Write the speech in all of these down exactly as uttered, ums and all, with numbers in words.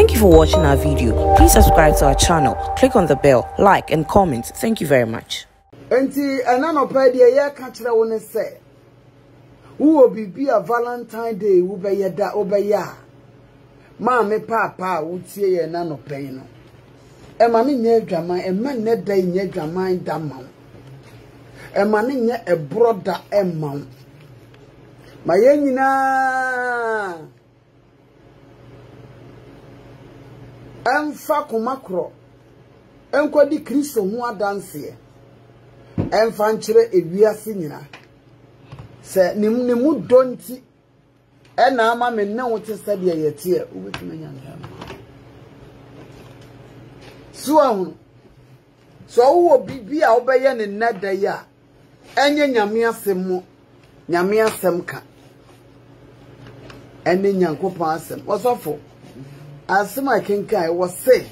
Thank you for watching our video. Please subscribe to our channel, click on the bell, like and comment. Thank you very much. Enti enano pe de ye ka kire wo ne se. Wo obi bia Valentine Day wo be ye da wo be ya. Ma me papa wo tie ye na no pen no. E ma me nya adwaman, e ma ne da nya adwaman da ma. E ma ne nya e broda e ma. Ma ye nyina Enfa kumakro. Enko di Kristo ho adanse. Enfa nkyere ewiase nyina. Se nim nemu donti. Ena ama me ne wote sade yete, obetuma nyanga. So awu. So wo bibi a obeye ne nada ya. Enye nyame asem mo. Nyame asem ka. Ene nyankopon asem. Osofo. Asima kenkai was say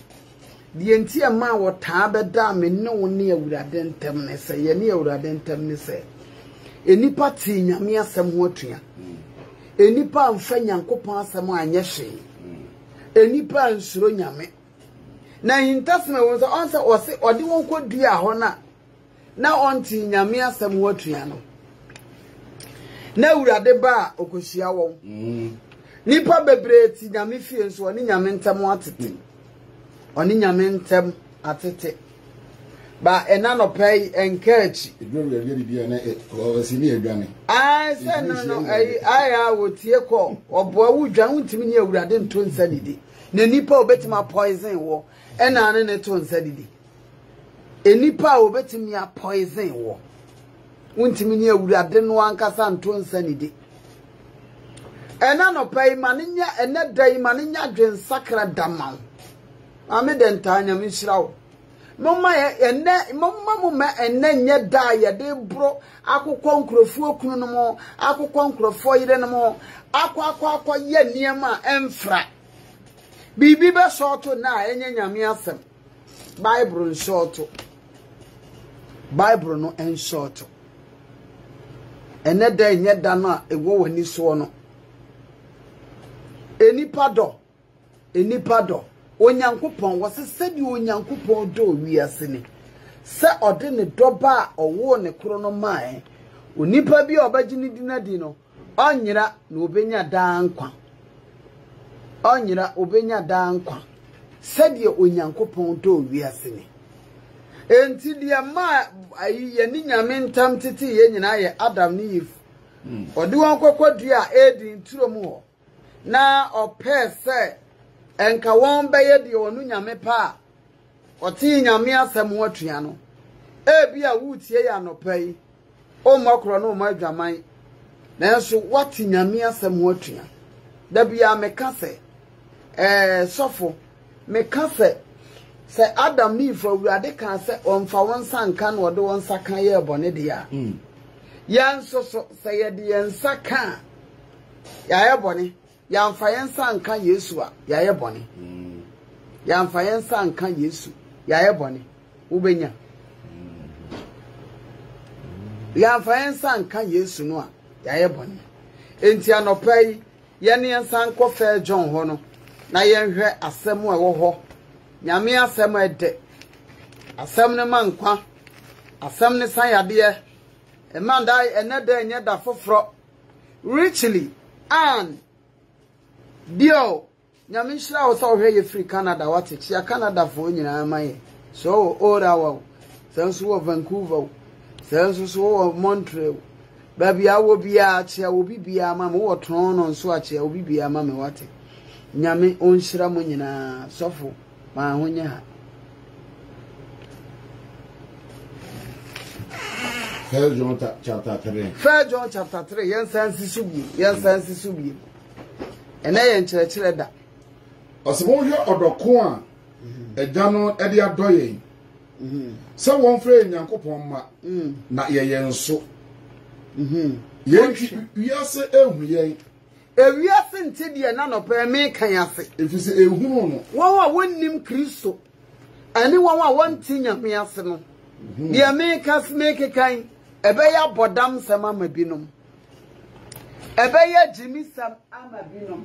the entire man what tabe da me no near would adentem ne say ye near would adentem ne say enipa ti nyame asem ho atua enipa mfa nyankopon asem anye hwe enipa nsuro nyame na intasme won so onse o se odi won kodua ho na na onti nyame asem ho atua no na urade ba okoshia won Nipa bebre ti nyame fie nso oni nyame ntem atete. Oni nyame ntem atete. Ba enano pay encourage. Igwe we bi na e o si ni edwane. Ah se no no ai ai a wotie ko oboa wudwan ntimi ni awurade nto nsadidi. Na nipa obetima poison wo. Ena ne ne to nsadidi. Enipa obetima ya poison wo. Ntimi ni awurade no ankasa nto nsadidi. Ena no pay maninya ene dai maninya dwen sakra damal ame den tanya mi shirawo mama ene mama mo ene nya da ye de bro akokon krofo okunu no mo akokon krofo yire no mo akwa akwa akwa ye niema enfra bibi be soto na enye nyame asem bible nsoto bible no ensoto ene dai nya da na ewo wani so no Enipado, enipado, onyankopon wase sedi onyankopon do wiase ni. Se ode ne doba owo ne kro no mae, onipa bi obaji ni dinadi no, onyira na obenya da nkwa. Onyira obenya da nkwa. Sedi onyankopon do wiase ni. Enti dia ma ayi ye ni nyame ntam tete ye nyina ye Adam ni Eve. Ode won kokodua edin turo mu ho. Na ope se enka won beye de onu nyame pa oti nyame asem watua no e bia wutie ya no pai o makro no ma dwaman nanso wati nyame asem watua da bia meka se eh sofo meka se se Adam ni fo urade kan se onfa won sanka no de won saka ye bone de ya mm. yanso so se ye de ensaka ya ye bone Yamfa yensa nka Yesu a yaye bone. Mm. Yamfa yensa nka Yesu yaye bone. Ubenya. Mm. Yamfa yensa nka Yesu no a yaye bone. Enti anopai ye ne yensa nko fa John ho no na yenhwe asem a wo ho. Nyame asem ede. Asem ne mankwa. Asem ne sayade. E man dai enede enye da foforo. Richly and Dio, Yamishra was already free Canada. What it's your Canada for you, I so old our sense of Vancouver, sense of Montreal. Baby, I will be at I will be a mamma or tron on swatch. I will be a mamma what it Yami on Shramunina, Sopho, my own ya. Fair John chapter three. Fair John chapter three. Yes, sense is subi. Yes, sense is subi. And I ain't church letter. A small year or the coin, a general Edia Doye. Someone friend, Yanko Pomma, not ye so. Hm, ye are so every we are sent to the Anano Perme Kayase. If you say a woman, one won't name Cristo. Anyone want thing of me arsenal. The Americans make a kind, a bayer bodam sama mabinum. Ebeye Jimmy Sam Amabinum.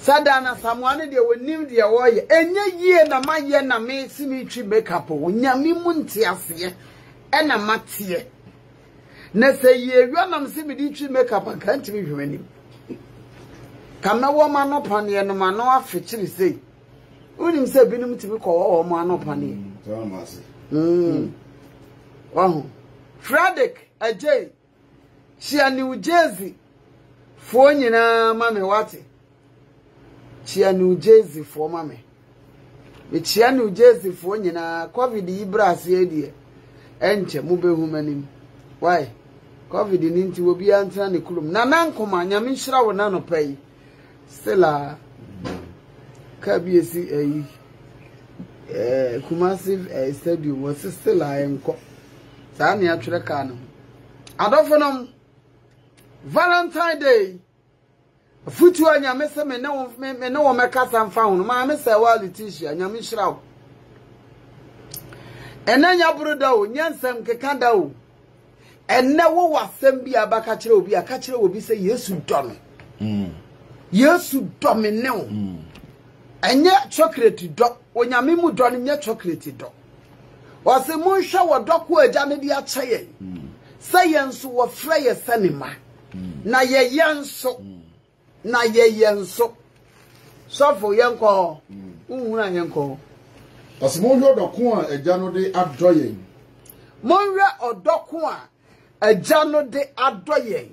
Sadana Samwane de wonim de woye enye ye na maye na me simitri makeup onyame munti ase e na mate na se ye wianam simitri makeup kan ti hwemani kana wo ma no pane no ma no afetiri sei unim se binum timi ko wo ma no pane jamase mm wahu Frederick Ajay she a New Jersey fo nyina mame wate chia New Jersey for mame. Me chia New Jersey for nyina COVID ibrasi edie. Enche mube humanim. Why? COVID ninti wobi antina ni kulum. Nanankoma nyamishra wanano pay. Stella. Kabiesi eh. Eh. Kumasiv eh. Stadium. Wasi Stella enko. Saani ya chule kano. Adofonom. Valentine Day. Futu anya mese me no me no meka sanfa hono ma me se wa Leticia anya me shrawo enanya broda o nyansam kekada o enne wo wasem bi abaka kire obi aka kire obi se Yesu dome mm Yesu dome ne o mm enye chocolate do onyame mu do ne chocolate do wase mun hwa wodoko agya ne dia chaye mm se yenso wo freye sanima mm na ye yenso mm. Na ye yenso sofo yenko unhun an yenko asimo hwe odokon a agya no de adoyen monhwe odokon a agya no de adoyen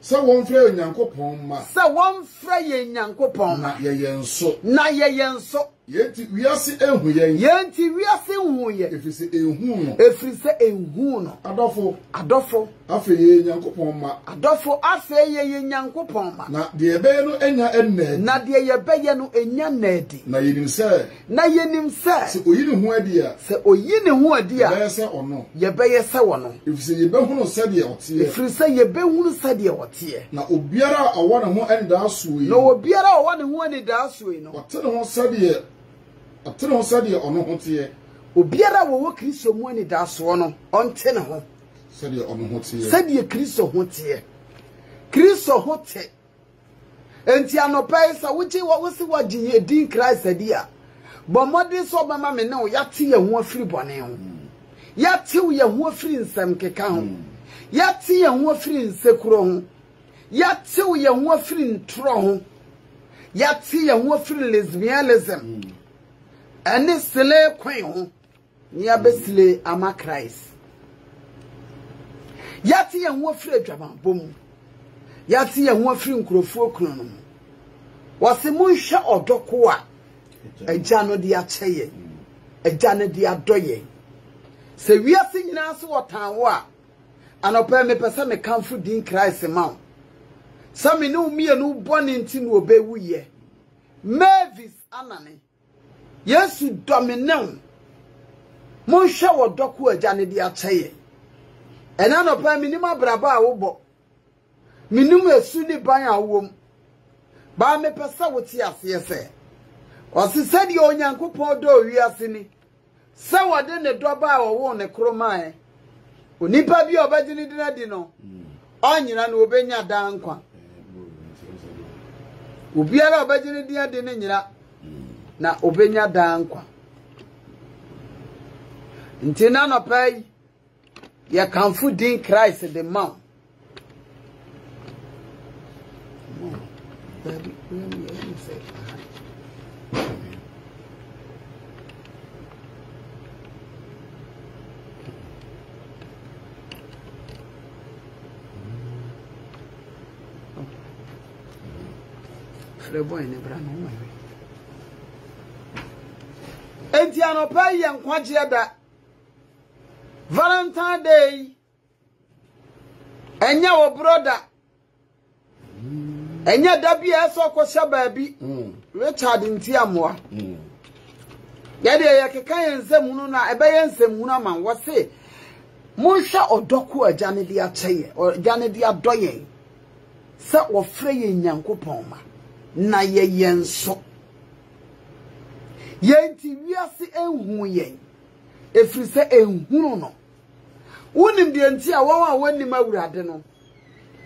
se wonfre Nyankopon ma se wonfre ye Nyankopon ma ye yenso na ye yenso yenti wiase ehuyen yenti wiase ehuyen efise ehun efise ehun adofo adofo afa ye Nyankopon ma adofo afa ye Nyankopon ma na de ebe no enya enna na de ebe ye no enya nadi na yenim se na yenim se se oyi ne ho adia se oyi ne ho adia be se ono ye be ye se ono efise ye be hunu se de otie efise ye be hunu se de otie na obiara awo ne ho enda asoi na obiara awo ne ho enda asoi no ote ne ho se de Atene ho sade ono ho tie. Obiara wo wo Kristo mu ani da so no, onte ne ho. Sade ono ho tie. Sade Kristo ho tie. Kristo ho tie. Enti anopai sa wuchi wo wo si wo gye din Christ ade a. Bo modin so ba ma me ne o yate ye ho afiri bone ho. Yate ye ho afiri nsem keka ho. Yate ye ho afiri nsekuro ho. Yate ye ho afiri ntro ho. Yate ye ho afiri lesbianism. Any slave queen, near Besley, Ama Christ. Yati and one free Javan boom. Yati and one free crofo cronum. Was a moonsha or docoa? A jano dia chaye, a jano dia doye. Say we are singing us what time war. An opera me person may come through din Christ amount. Some know me and who born in tin will be we ye. Mavis Anani. Yes, you dominate. Monsha wo doku agya ne dia chaye. Ena no pa minima braba a wo bo. Minima esu ni ban a wo m. Ba me pesa wo ti ase ese. O se se di Onyankopon do wiase ni. Se wo de ne do ba wo wo ne kroman. Onipa bi obaji ni dina di no. Onyina no obenya dan kwa. Obiara obaji ni dia di ne nyira. Na obenya dankwa ntina no pay ya kanfu din Christ the man Freboy ne brano ma Entiano pay and quajada Valentine Day and your brother and your W S or Kosha baby Richard in Tiamwa. Yadia Yakayan Zemuna, a bayan Zemuna man was say Monsha or Dokua Janidia Chay or Janidia Doyen. Sat or Freyin Yankopoma na ye yen so. Yenti wiase enhu yen efiri se enhu no wonim de enti a won a wonim awurade no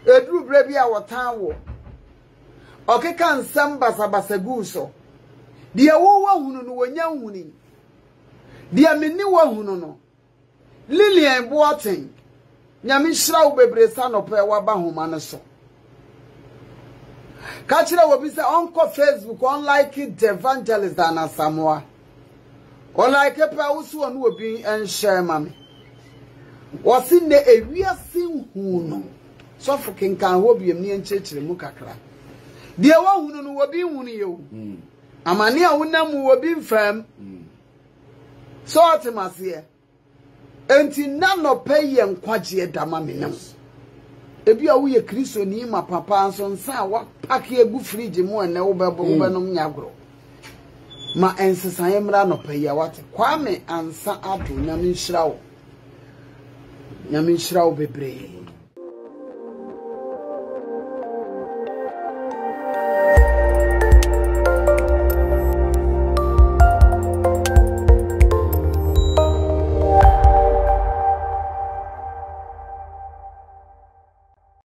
eduru bra bi a wotan wo Okeka nsamba sabaseguso. Dia wowa hunu no wanya huni. Dia menni wa hunu no. Lilian Boateng. Nyame hira wo bebresa no pe wa ba homa no so. Ka kire wo bi se onko Facebook on like the evangelist Diana Asamoah. On like pe usu onu obi en share mame. Wasi ne ewiase hunu. So fucking kan ho biem ni en chechire mu kakra. Dia wa hunu no obi hunu yo. Mm. Amania unamu obi mfam. Mm. So atemase enti nano peye nkwaje dama menem ebi a wuye kristo ni ma papa nso nsa wa pake egu fridge mu ene wo bebo benom nyagro ma ensesan emra no peye wate kwame ansa adu na minshrawo na minshrawo bebre